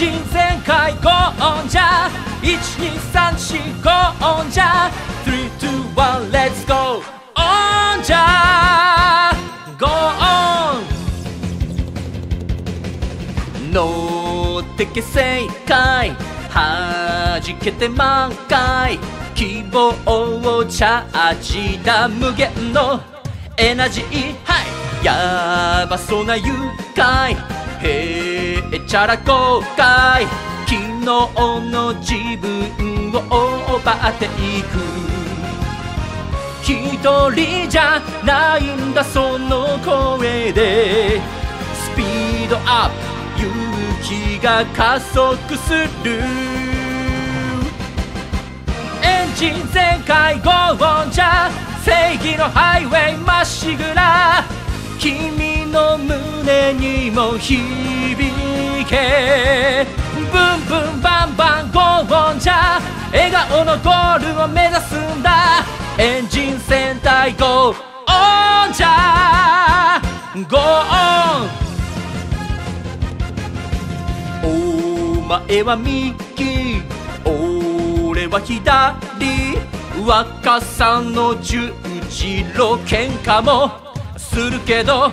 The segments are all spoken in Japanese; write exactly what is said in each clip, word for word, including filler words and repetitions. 人全開ゴーンじゃ いち に さん し ゴーンじゃ スリー ツー ワン レッツゴーオンじゃゴーン脳的正解はじけて満開希望をチャージだ無限のエナジーはいやばそうな愉快へっちゃら後悔昨日の自分を奪っていく一人じゃないんだその声でスピードアップ勇気が加速するエンジン全開ゴーンじゃ正義のハイウェイまっしぐら君の胸にも響けブンブンバンバンゴーンじゃ笑顔のゴールを目指すんだエンジン全体ゴーンじゃゴーンお前は右俺は左若さの十字路喧嘩もするけど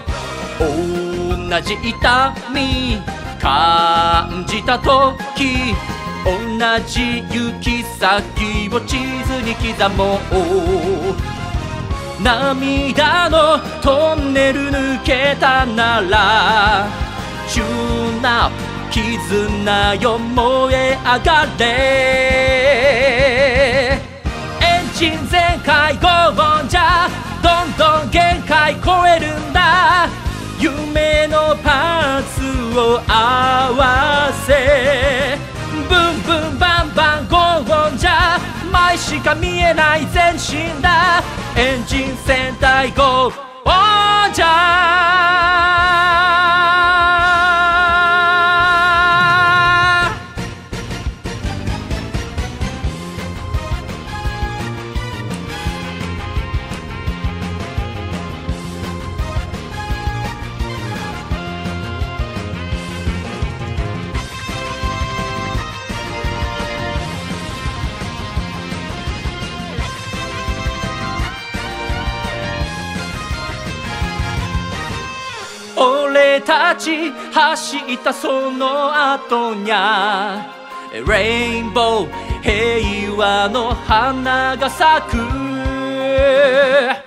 同じ痛み感じたとき同じ行き先を地図に刻もう涙のトンネル抜けたならチューンアップ絆よ燃え上がれ全開ゴーンじゃどんどん限界超えるんだ夢のパーツを合わせブンブンバンバンゴーンじゃ前しか見えない全身だエンジン全体ゴーンじゃ俺たち走ったその後にゃレインボー平和の花が咲く生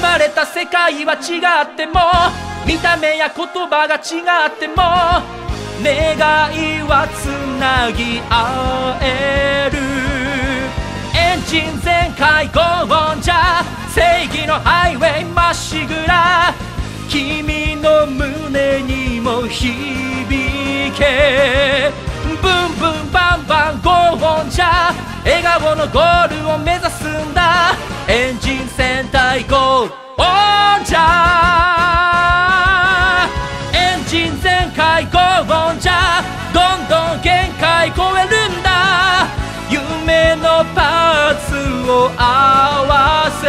まれた世界は違っても見た目や言葉が違っても願いはつなぎ合えるエンジン全開ゴーンじゃ正義のハイウェイまっしぐら君の胸にも響けブンブンバンバンゴーンじゃ笑顔のゴールを目指すんだエンジン全体ゴーンじゃエンジン全開ゴーンじゃどんどん限界超えるんだ夢のパーツを合わせ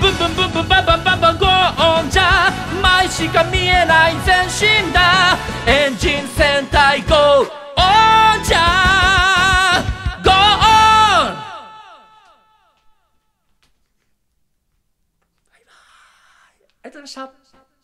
ブンブンブンブンバンバンバンバンゴーンじゃ前しか見えない全身だエンジン全体ゴーンじゃゴーンバイバイありがとうございました。